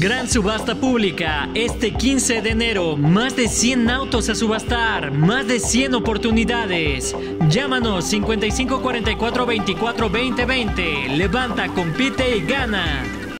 Gran subasta pública este 15 de enero. Más de 100 autos a subastar, más de 100 oportunidades. Llámanos 55 44 24 20 20. Levanta, compite y gana.